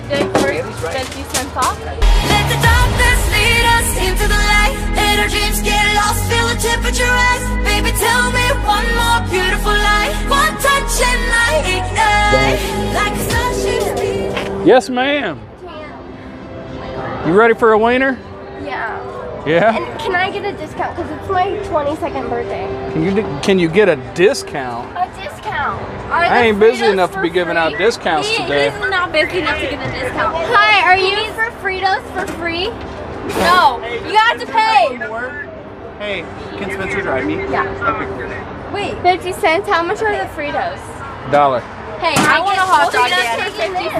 hot day first that you sent off. Let the darkness lead us into the light. Let our dreams get lost, feel the temperature rise. Baby, tell me one more beautiful light. One touch and I ignite like a sun shoots. Yes, ma'am. You ready for a wiener? Yeah. Yeah? And can I get a discount? Because it's my 22nd birthday. Can you get a discount? A discount. I ain't busy enough to be giving out discounts today. He's not busy enough to get a discount. Hi, are you in for Fritos for free? No. You have to pay. Hey, can Spencer drive me? Yeah. Wait, 50 cents? How much are the Fritos? $1. Hey, I want a hot dog.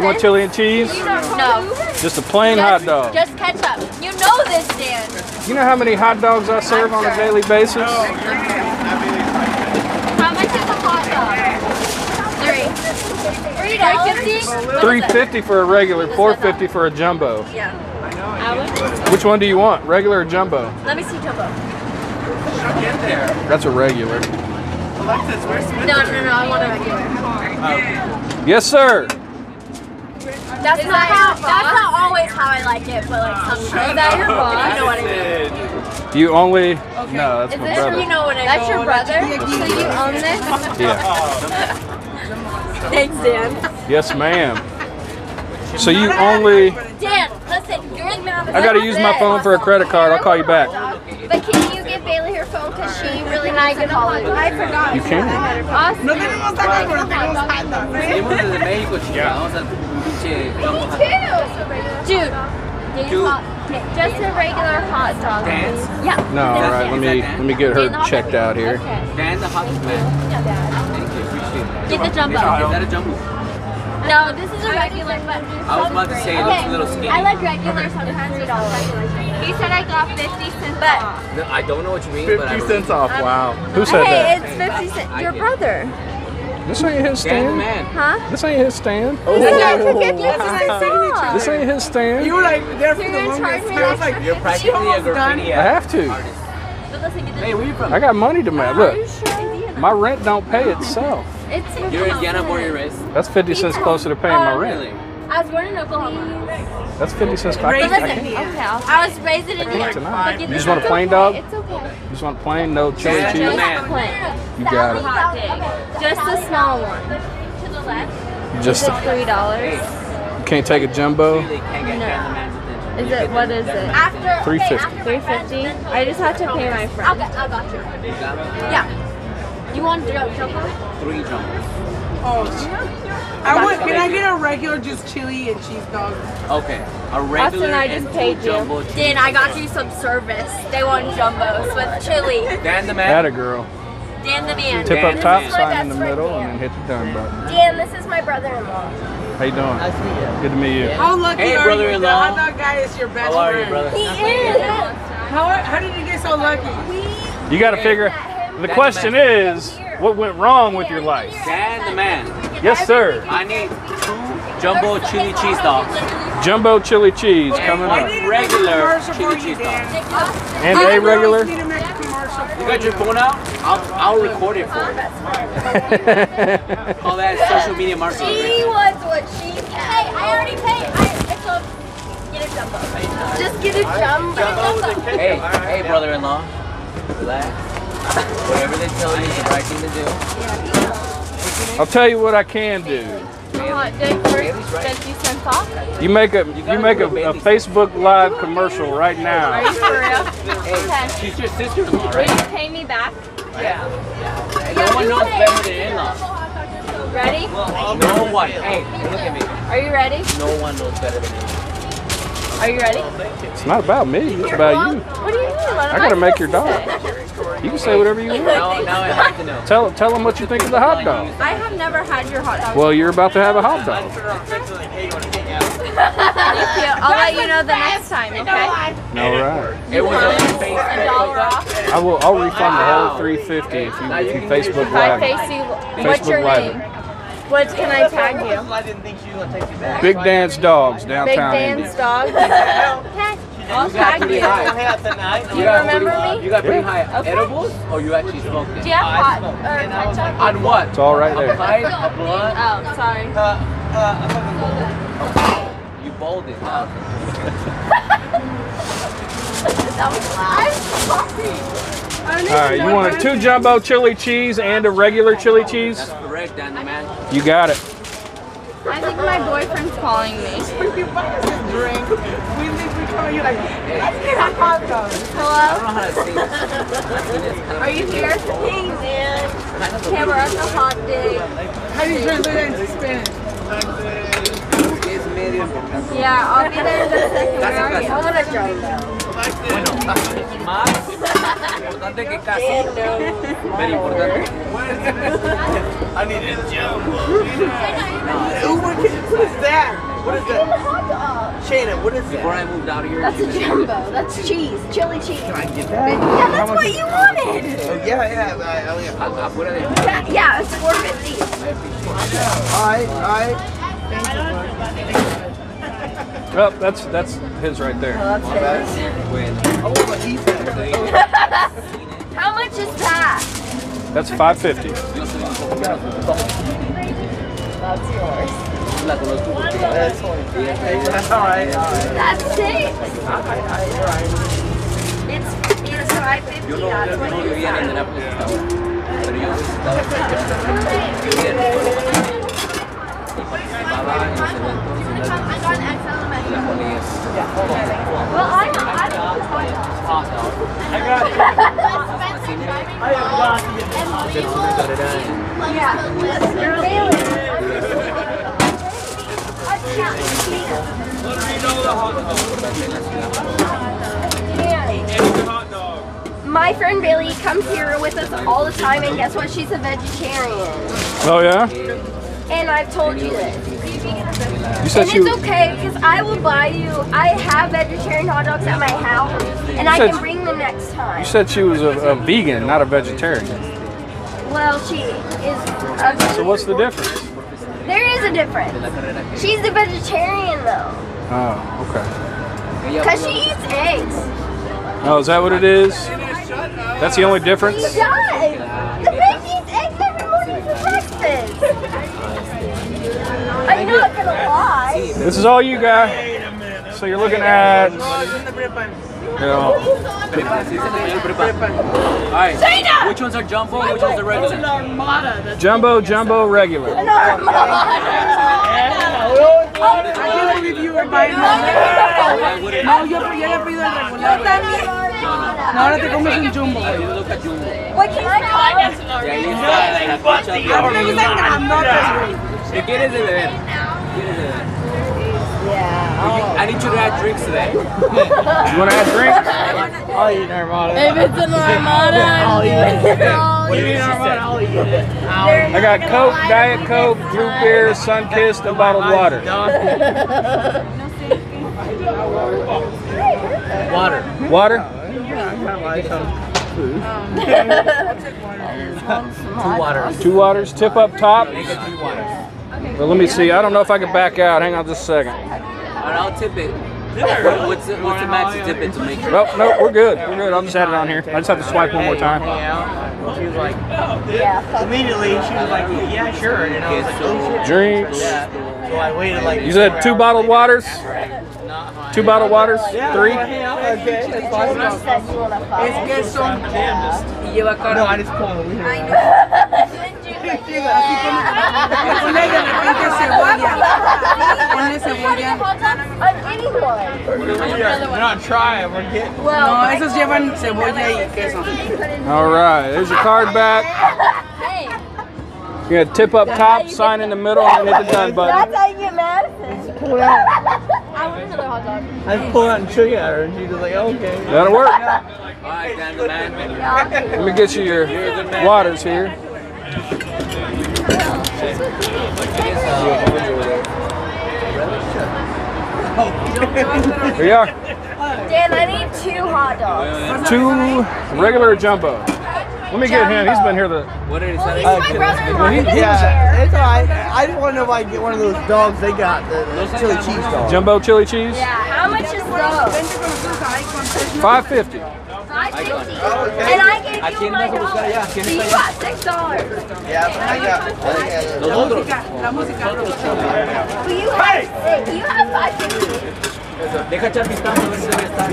You want chili and cheese? No. Just a plain hot dog. Just ketchup. You know this, Dan. You know how many hot dogs I serve on a daily basis? How much is a hot dog? $3.50 for a regular, $4.50 for a jumbo. Yeah. Which one do you want? Regular or jumbo? Let me see jumbo. That's a regular. Alexis, where's Spencer? No, I want a regular. Yes, sir. That's not always how I like it, but like sometimes. Is that your boss? You know what I mean. Do you only? Okay. No, that's my brother. You know what I mean. That's your brother? So you own this? Yeah. Thanks, Dan. Yes, ma'am. So you only... Dan, listen, you're the man. I got to use my phone for a credit card. I'll call you back. But can you get Bailey her phone because she really needs to call it? I forgot. You can. Awesome. Dude, just a regular hot dog. Yeah. No, all right. Let me get her checked out here. Dan, the hot dog. Thank you. Get the jumbo. Is that a jumbo? No, this is a regular. But I was about to say it looks a little skinny. I like regular sometimes. He said I got 50 cents off. I don't know what you mean. 50 cents off. Wow. Who said that? Hey, it's 50 cents. Your brother. This ain't his stand. Huh? This ain't his stand. Oh. This ain't his stand. You were like there for the longest. I was like, you're practically a graffiti artist. I have to. But listen, hey, where you from? I got money to make. Look, my rent don't pay itself. You're Indiana, born and raised. That's 50 cents closer to paying my rent. I was born in Oklahoma. That's 50 cents. I was raised in Indiana. You just want a plain dog? It's okay. You just want a plain, no chili cheese? You got it. Just a small one. To the left. Just $3. You can't take a jumbo? No. Is it, what is it? $3.50. $3.50? I just have to pay my friend. I got you. Yeah. You want jumbo? 3 jumbos. Oh, I want. Can I get a regular, just chili and cheese dog? Okay, a regular. Austin, I just paid you. Dan, I got you some service. They want jumbos with chili. Dan the man. That a girl. Dan the man. Tip up top, sign in the middle, and then hit the done button. Dan, this is my brother-in-law. How you doing? Nice to meet you. Good to meet you. How lucky are you? The hot dog guy is your best friend. He is. How did you get so lucky? You got to figure. The question is. What went wrong with your life? Dan the man. Yes, sir. I need 2 jumbo chili cheese dogs. Jumbo chili cheese coming up. Regular chili cheese dogs. And a regular? You got your phone out? I'll record it for you. Call that social media marketing. She wants what she said. Hey, I already paid. Get a jumbo. Just get a jumbo. Hey, brother-in-law. Relax. Whatever they tell you is the right thing to do. I'll tell you what I can do. You make a Facebook Live commercial right now. Are you for real? Okay. She's your sister-in-law, right? Will you pay me back? Yeah. No one knows better than in-law. Ready? No one. Hey, look at me. Are you ready? No one knows better than in-law. Are you ready? It's not about me. It's about you. What do you mean? I gotta make your dog. You can say whatever you want. Now I have to know. Tell them what you think of the hot dog. I have never had your hot dog. Well, you're about to have a hot dog. Thank you. I'll let you know the next time, okay? No, right. It was $1 off. I'll refund the whole $3.50 if you Facebook Live. What's your name? What can I tag you? Big Dan's Dogs, downtown Indy. Big Dan's Dogs. I'll tag you. Do you remember me? You got pretty high edibles, or you actually smoked it? Do you have pot or ketchup? On what? It's all right there. A pint, a blunt. Oh, sorry. balding. That was loud. Alright, you want two jumbo chili cheese and a regular chili cheese? That's correct, Danny, man. You got it. I think my boyfriend's calling me. If you buy us a drink, we leave, we call you like, let's get a hot dog. Hello? I don't know how to sing this. Are you here? Hey, man. Camera's a hot day. How do you translate that into Spanish? Yeah, I'll be there in a second. Where are you? I want to go. I need a jumbo. What is that? What is that? Shayna, what is that? Before I moved out of here. That's a jumbo. That's cheese. Chili cheese. Can I get that? Yeah, that's what you wanted. Oh, yeah. What are they? Yeah, it's $4.50. All right. Thank you. Oh, that's his right there. Oh, that's his. I want to eat that thing. How much is that? That's $5.50. That's yours. That's alright. That's it. It's 550. That's what you My friend Bailey comes here with us all the time, and guess what? She's a vegetarian. Oh yeah? And I've told you this. You said and it's okay because I will buy you. I have vegetarian hot dogs at my house, and I can bring them next time. You said she was a vegan, not a vegetarian. Well, she is a vegan. So what's the difference? There is a difference. She's a vegetarian though. Oh, okay. Because she eats eggs. Oh, is that what it is? That's the only difference? She does! The pig eats eggs every morning for breakfast! I'm not gonna lie. This is all you got. So you're looking at... Alright, which ones are jumbo, which ones are regular? An armada. Jumbo, regular. An armada! I can't believe you were buying that. No, yo prefiero regular. Ahora te comes un jumbo. What can I call it? Nothing but the armada. Yeah. I need you to add drinks today. You want to add drinks? I'll eat an armada. If it's an armada, I'll eat it. I'll eat it. I got Coke, Diet Coke, root beer, Sunkist, and bottled water. Water? Two waters. Tip up top. Well, let me see. I don't know if I can back out. Hang on just a second. I'll tip it. What's the max to tip it to make it? Well, no, we're good. I'll just add it on here. I just have to swipe one more time. She was like, yeah. Immediately, she was like, yeah, sure. And I was like, oh, drinks. So I waited like. You said two bottled waters. Two bottled waters. Three. No, I just called it. Alright, there's your card back. You're going to tip up top, sign in the middle, and hit the done button. That's how you get Madison. Pull out. I want another hot dog. I pull out and show you at her, and she's like, okay. That'll work. Let me get you your waters here. Here you are. Dan, I need two hot dogs. Two regular jumbo. Let me get him. He's been here the. What did he say? My brother-in-law. Yeah, it's alright. I just want to know if I can get one of those dogs they got, the chili cheese dogs. Jumbo chili cheese? Yeah. How much is those? $5.50. Icon. And I gave you my dollar. So you got $6. Yeah, but I got la música. Well, you have $5.50. Deja echar vistazo a ver si debe estar.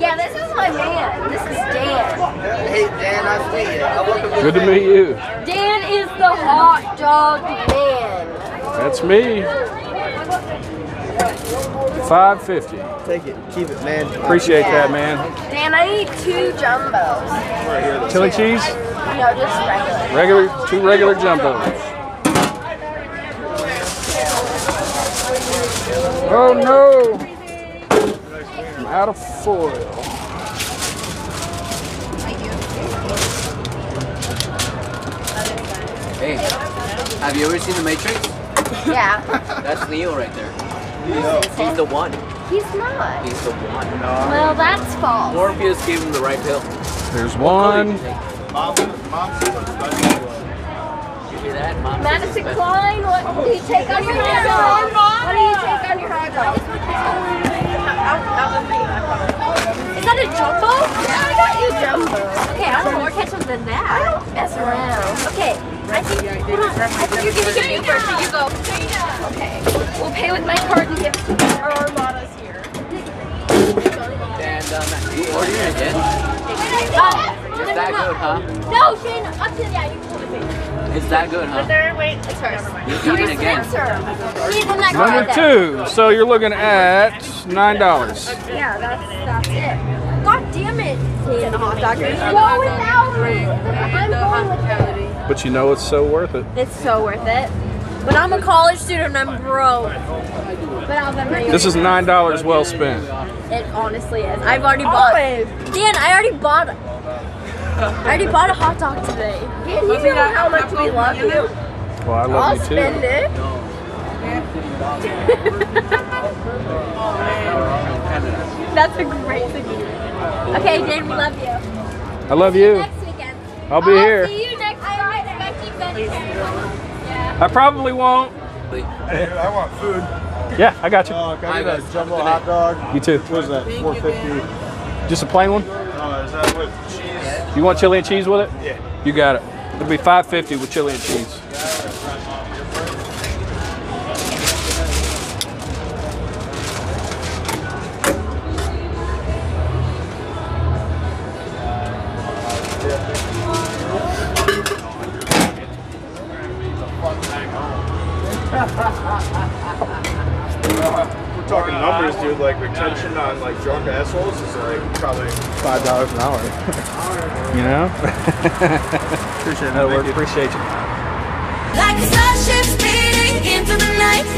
Yeah, this is my man. This is Dan. Hey, Dan, nice to meet you. Good to meet you. Dan is the hot dog man. That's me. $5.50. Take it. Keep it, man. Appreciate that, man. Dan, I need 2 jumbos. Chili cheese? No, just regular. Regular? 2 regular jumbos. Oh, no. I'm out of foil. Hey, have you ever seen The Matrix? Yeah. That's Neo right there. No. He's the one. He's not. He's the one. No. Well, that's false. Morpheus gave him the right pill. There's one. Mom says I'm special. You hear that? Mom Madison Klein, what do you take on your hot dog? What do you take on your hot dog? Is that a jumbo? Yeah, I got you jumbo. Okay, I want more ketchup than that. I don't mess around. Okay, I think you're gonna give me first, so you go. Okay, we'll pay with my card and give it to you. Our Armada's here. And you ordered it again? Oh, is that good, huh? No, Shane, up to yeah, you pulled it. It's that good, huh? But there, wait, it's hers. You're coming again. Number 2, so you're looking at $9. Yeah, that's it. God damn it! Go without me. I'm going with you. But you know it's so worth it. It's so worth it. But I'm a college student and I'm broke. But I'll never. This is $9 well spent. It honestly is. I've already bought. Dan, I already bought a hot dog today. Dan, you know how much we love you. Well, I love you too. I'll spend it. That's a great thing. Okay, Dan, we love you. I love you. Next weekend. I'll be here. See you next time. I probably won't. I want food. Yeah, I got you. Can I get a jumbo hot dog? You too. What is that? $4.50. Just a plain one? Is that with cheese? You want chili and cheese with it? Yeah. You got it. It'll be $5.50 with chili and cheese. We're talking numbers, dude. Like retention on like drunk assholes is like probably $5 an hour. You know. Appreciate it. Appreciate you. Like a starship speeding into the night.